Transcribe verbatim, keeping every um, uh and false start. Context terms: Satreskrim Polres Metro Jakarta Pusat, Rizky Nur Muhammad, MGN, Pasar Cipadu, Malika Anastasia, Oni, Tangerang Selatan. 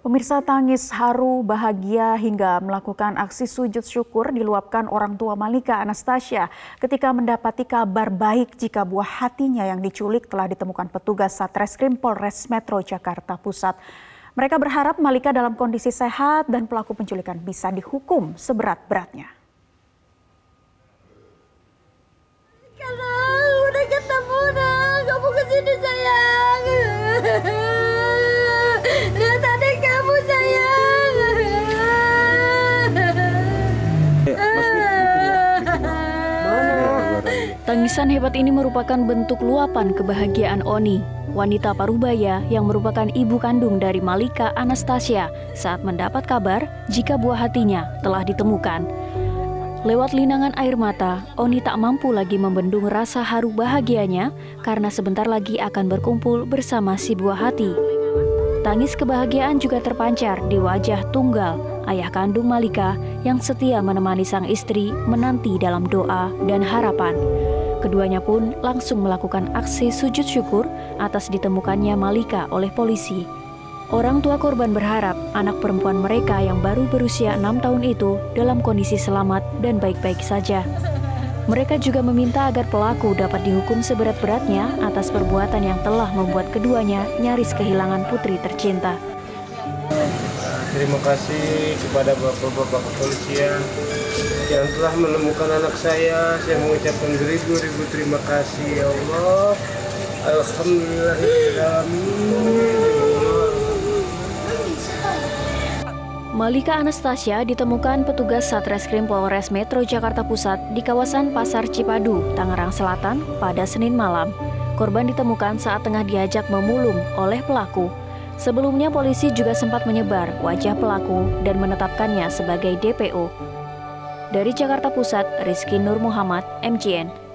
Pemirsa, tangis haru, bahagia hingga melakukan aksi sujud syukur diluapkan orang tua Malika Anastasia ketika mendapati kabar baik jika buah hatinya yang diculik telah ditemukan petugas Satreskrim Polres Metro Jakarta Pusat. Mereka berharap Malika dalam kondisi sehat dan pelaku penculikan bisa dihukum seberat-beratnya. Sekarang udah ketemu dah, kamu kesini sayang. Lihat adik kamu sayang. Tangisan hebat ini merupakan bentuk luapan kebahagiaan Oni, wanita parubaya yang merupakan ibu kandung dari Malika Anastasia saat mendapat kabar jika buah hatinya telah ditemukan. Lewat linangan air mata, Oni tak mampu lagi membendung rasa haru bahagianya karena sebentar lagi akan berkumpul bersama si buah hati. Tangis kebahagiaan juga terpancar di wajah Tunggal, ayah kandung Malika yang setia menemani sang istri menanti dalam doa dan harapan. Keduanya pun langsung melakukan aksi sujud syukur atas ditemukannya Malika oleh polisi. Orang tua korban berharap anak perempuan mereka yang baru berusia enam tahun itu dalam kondisi selamat dan baik-baik saja. Mereka juga meminta agar pelaku dapat dihukum seberat-beratnya atas perbuatan yang telah membuat keduanya nyaris kehilangan putri tercinta. Terima kasih kepada bapak-bapak kepolisian yang telah menemukan anak saya. Saya mengucapkan beribu-ribu terima kasih, ya Allah. Alhamdulillahirrahmanirrahim. Malika Anastasia ditemukan petugas Satreskrim Polres Metro Jakarta Pusat di kawasan Pasar Cipadu, Tangerang Selatan pada Senin malam. Korban ditemukan saat tengah diajak memulung oleh pelaku. Sebelumnya polisi juga sempat menyebar wajah pelaku dan menetapkannya sebagai D P O. Dari Jakarta Pusat, Rizky Nur Muhammad, M G N.